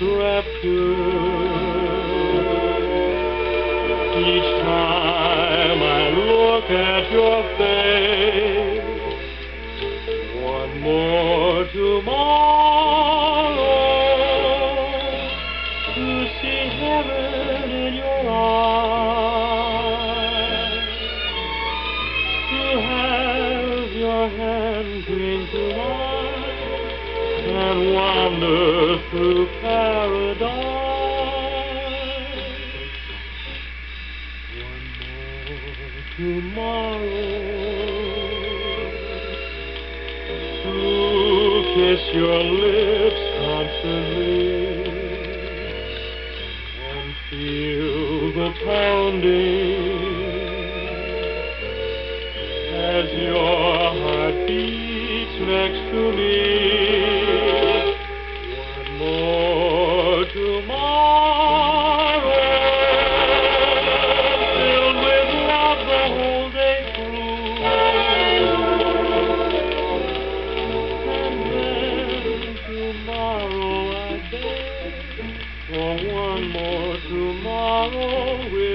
ever after. Each time I look at your face, one more tomorrow to see heaven in your eyes, to have your hand cling to mine and wander through paradise. One more tomorrow to kiss your lips constantly and feel the pounding as your heart beats next to me. For one more tomorrow.